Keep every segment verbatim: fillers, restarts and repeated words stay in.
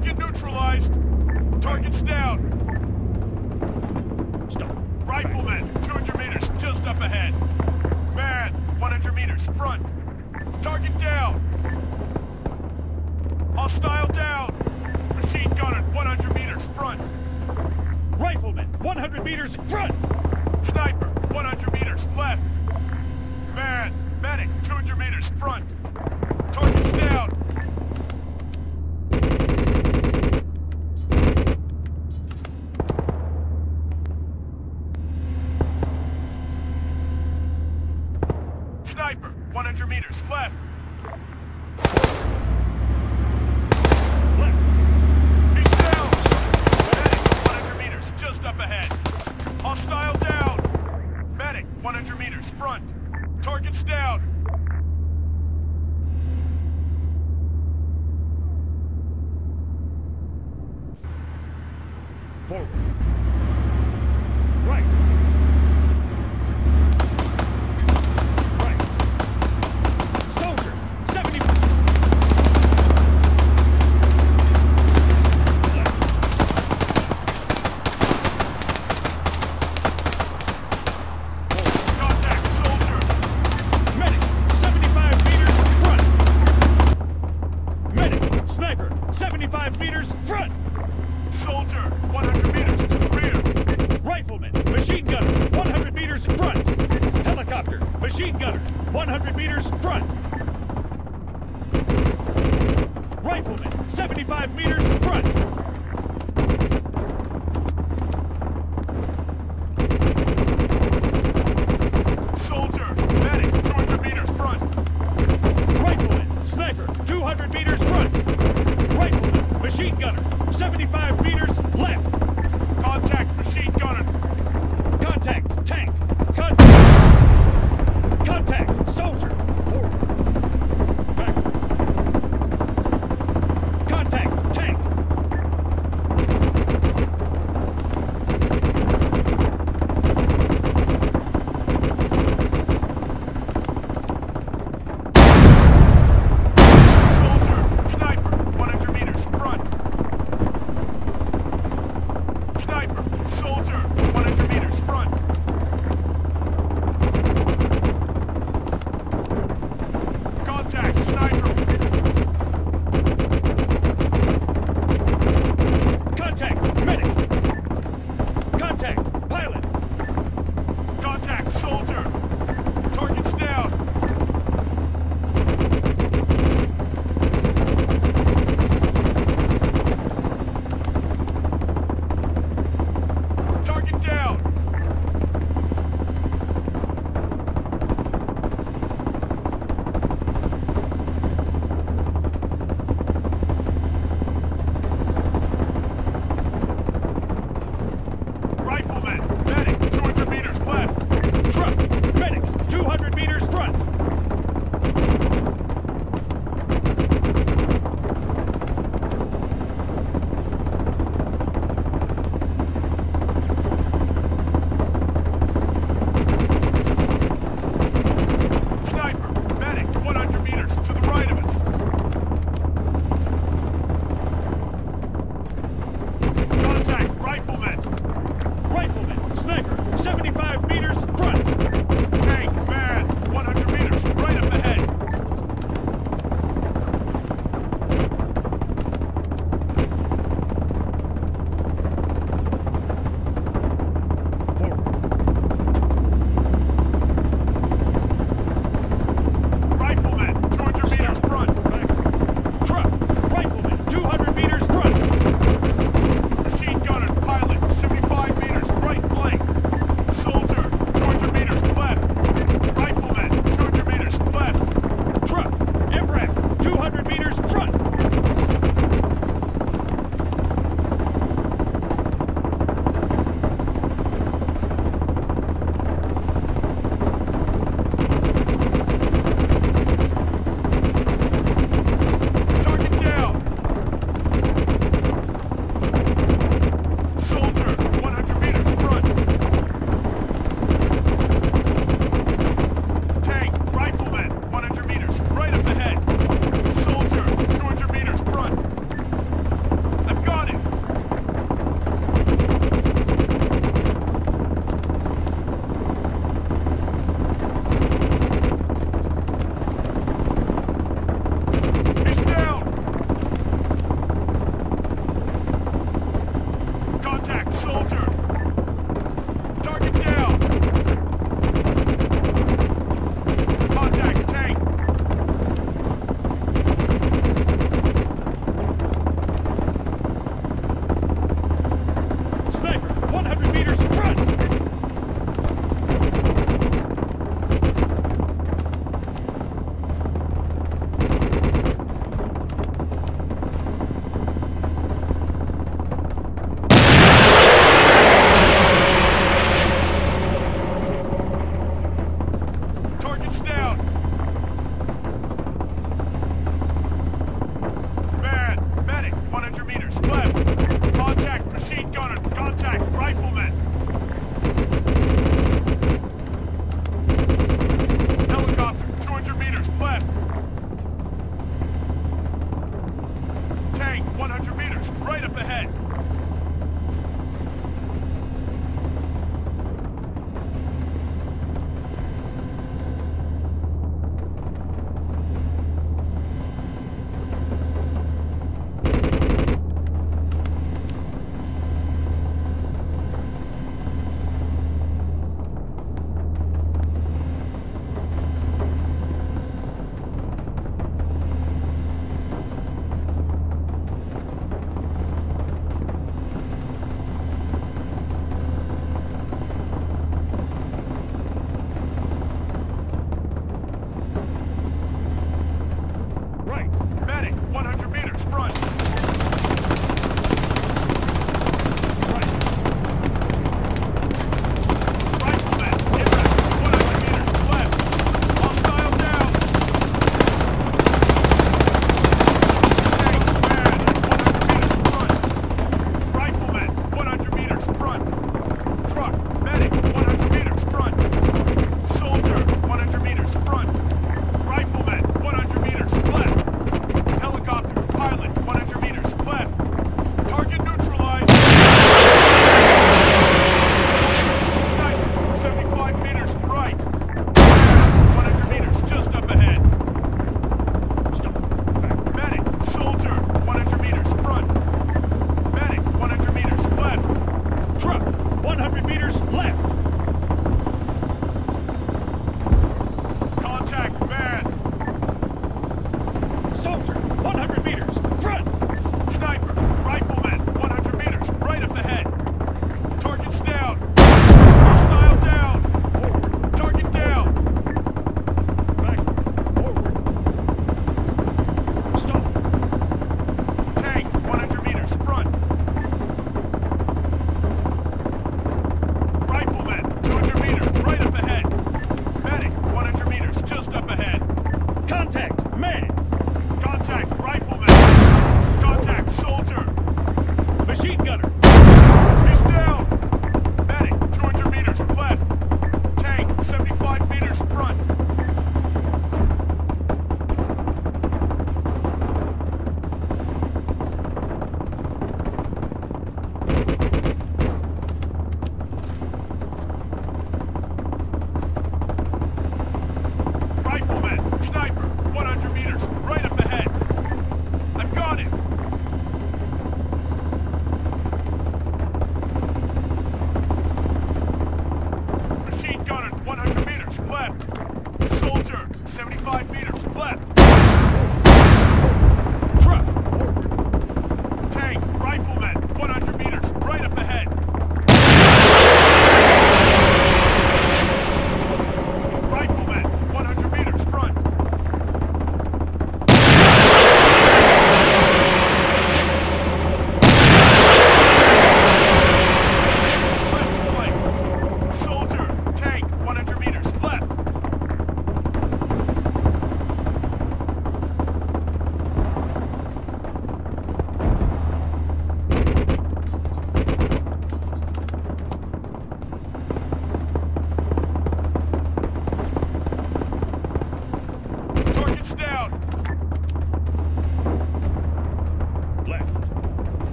Target neutralized. Target's down. Stop. Riflemen, two hundred meters just up ahead. Man, one hundred meters front. Target down. Hostile down. Machine gun at one hundred meters front. Rifleman, one hundred meters in front. Sniper, one hundred meters left. Man, medic, two hundred meters front. Target's down. Sniper, one hundred meters left. Forward. Right. Right. Soldier, seventy. Contact, soldier. Medic, seventy-five meters front. Medic, sniper, seventy-five meters front. Soldier, one hundred meters to the rear. Rifleman, machine gunner, one hundred meters in front. Helicopter, machine gunner, one hundred meters in front. Rifleman, seventy-five meters in front. Soldier, medic, two hundred meters front. Rifleman, sniper, two hundred meters front. Rifleman, machine gunner, seventy-five meters left. Contact machine gunner. Contact tank. Contact. Contact soldier. Forward. Back. Contact tank. Soldier, one hundred meters front.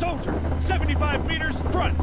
Soldier, seventy-five meters front.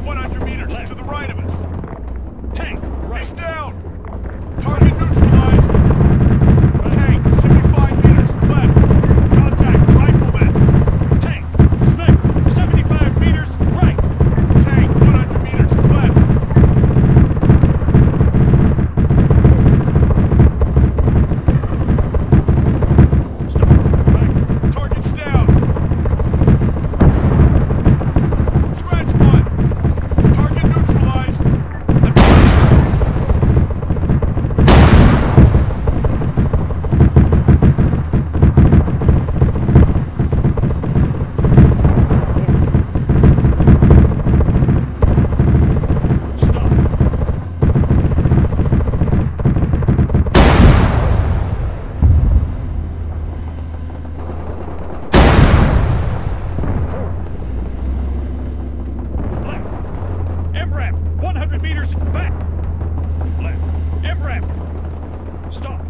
one hundred meters back. Left. M R A P. Stop.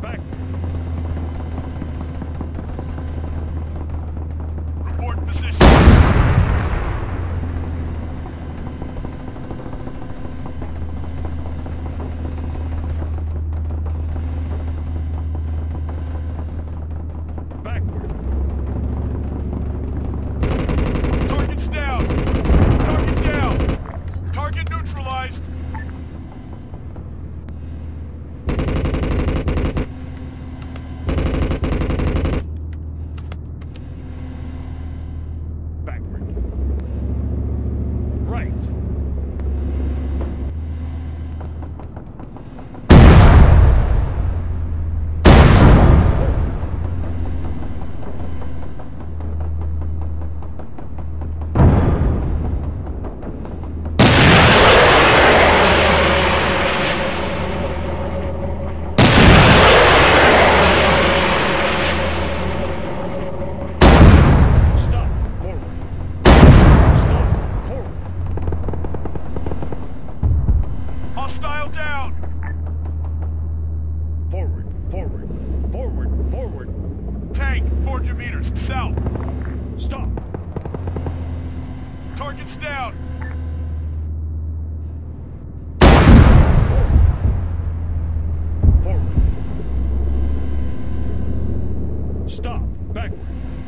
Back. Forward, forward, forward. Tank, four hundred meters, south. Stop. Target's down. Forward. Forward. Stop. Backward.